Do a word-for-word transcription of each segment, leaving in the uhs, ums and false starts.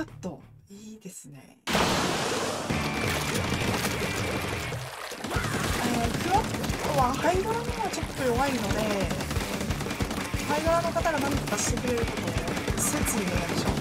カットいいですね。あのクロットはハイドラにはちょっと弱いので、ハイドラの方が何とかしてくれることを切に願いましょう。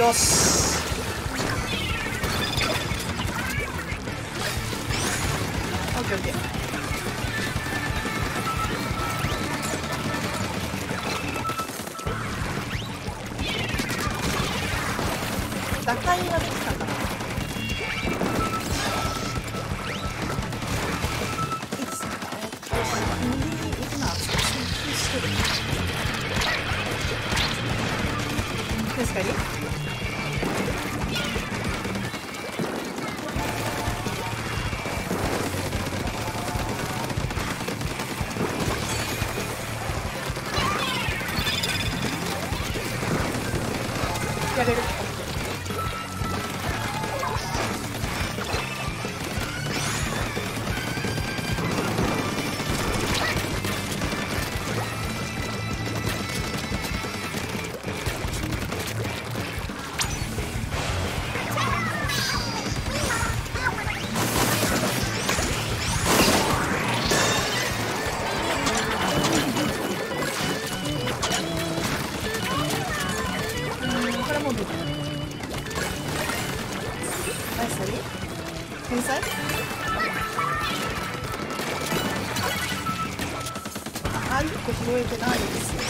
よし、オッケーオッケー。打開ができたかな。いつだろう、右に行くのは少し気してる。確かにやれる。覚えてないですよ。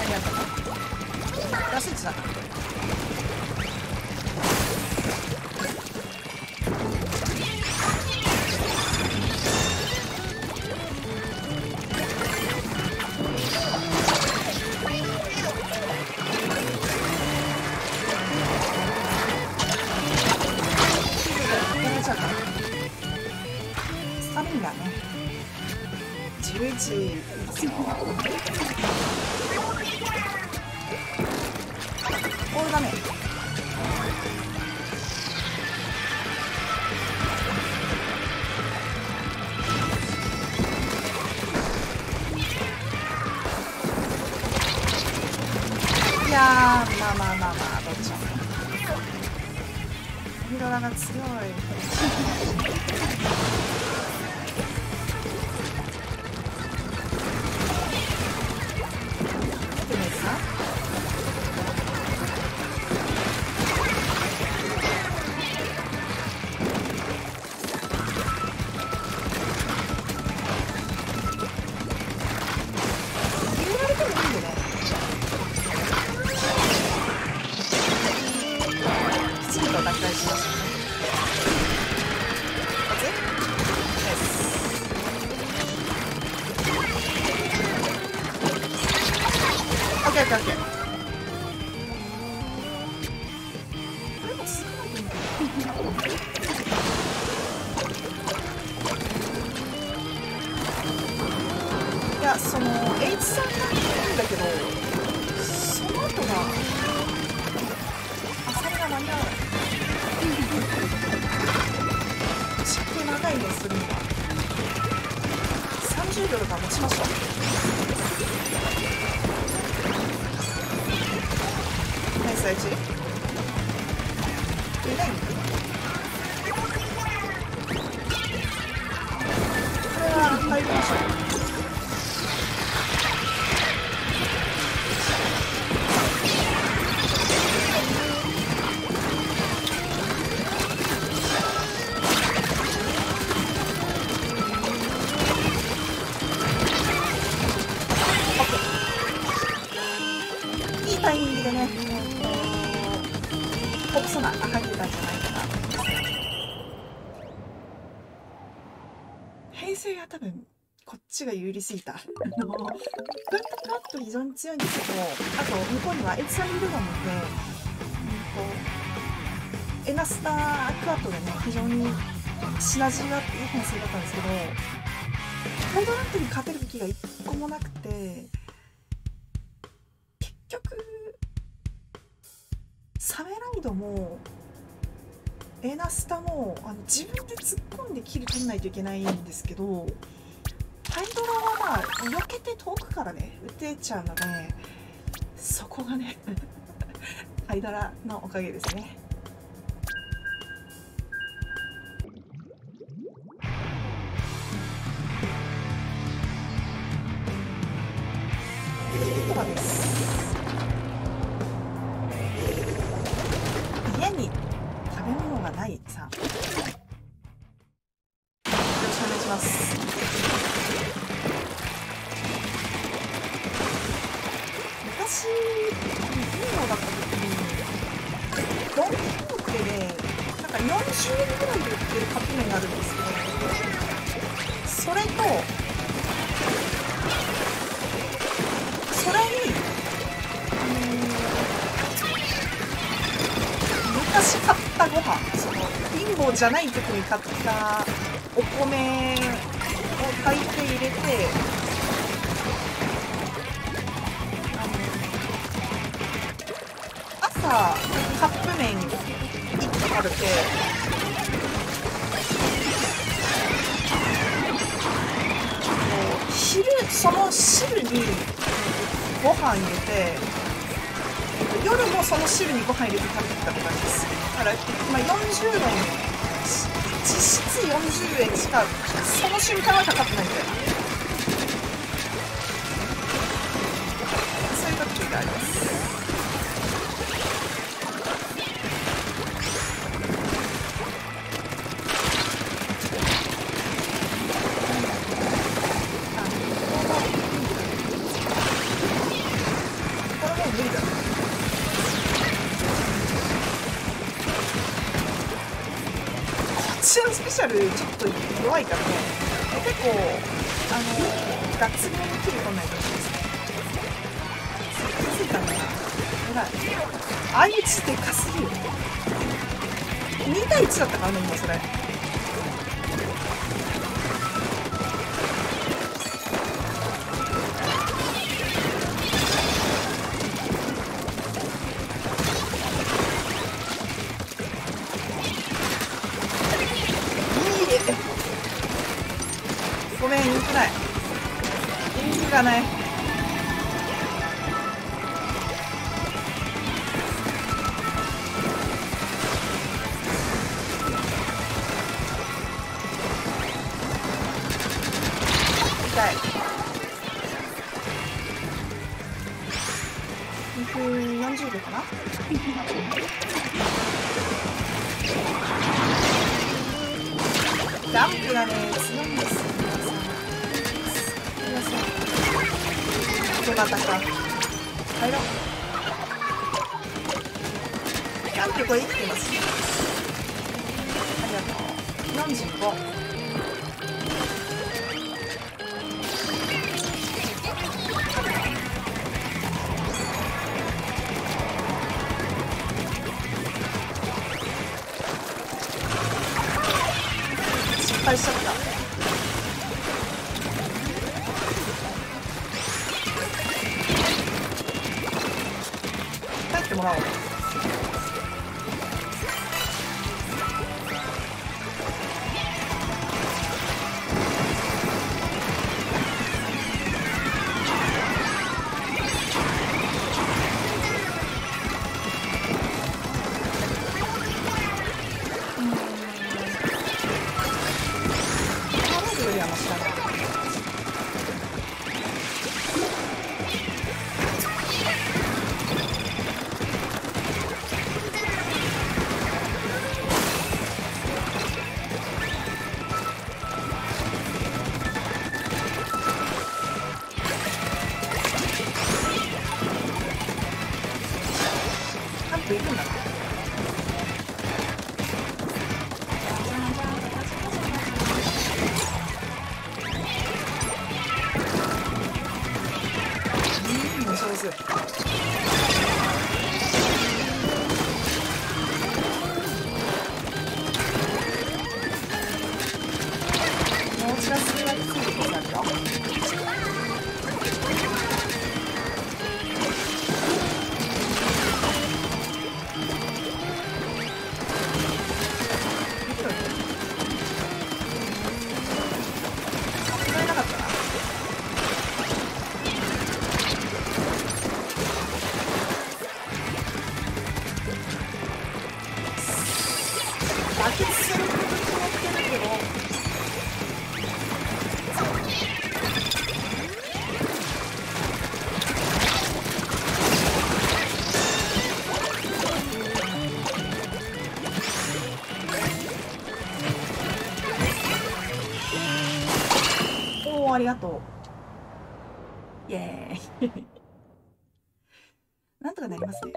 ありがとう。ラスイチだ。スタミンだね。じゅういちボールだね。いやー、まあまあまあまあ、どうでしょう。ミドラが強いこくそな赤いってたんじゃないかなと思います。編成が多分こっちが有利すぎた。あのガッとガッと非常に強いんですけど、あと向こうにはエツサリールなので、うん、とエナスタークワットでね非常にシナジーがあっていい編成だったんですけど、コードラントに勝てる武器がいっこもなくて、結局サメライドもエナスタもあの自分で突っ込んでキル取んないといけないんですけど、ハイドラはまあ避けて遠くからね撃てちゃうので、そこがねハイドラのおかげですね。ヒットバです。家に食べ物がない。さんよろしくお願いします。昔、ヒーローだった時にドン・キホーテでなんかよんしゅるいぐらいで売ってるカップ麺があるんですけど、それとそれに、うん、昔買ったご飯、その貧乏じゃない時に買ったお米を炊いて入れて。カップ麺いっこ食べて、昼その汁にご飯入れて、夜もその汁にご飯入れて食べてたって感じです。だから、まあ、よんじゅうえん、実質よんじゅうえんしかその瞬間はかかってないみたいな、そういう時があります。スペシャルちょっと弱いからね、結構あのガッツリめに切り込んないと思いますね。せっかくついたな、ほら相打ちでかすぎる。にたいいちだったからね今それ。にふんよんじゅうびょうかな。ダンプがね強いんですよ。どなたか入ろう。ダンプこれ生きてますね。ありがとう。よんじゅうご。失敗しちゃった。帰ってもらおう。いるんだ。です。もうちょっとすればきついことになるよ。ありがとう。イエーイ。なんとかなりますね。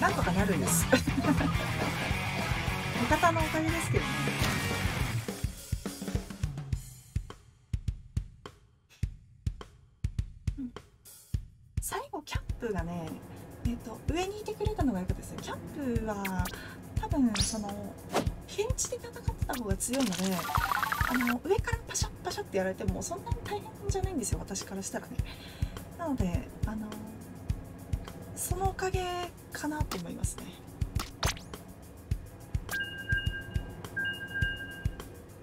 なんとかなるんです。味方のおかげですけどね。うん、最後キャンプがね。えっと上にいてくれたのが良かったですね。キャンプは多分その返事で戦ってた方が強いので、あの上からパシャッパシャッってやられてもそんなに大変じゃないんですよ、私からしたらね。なのであのそのおかげかなと思いますね。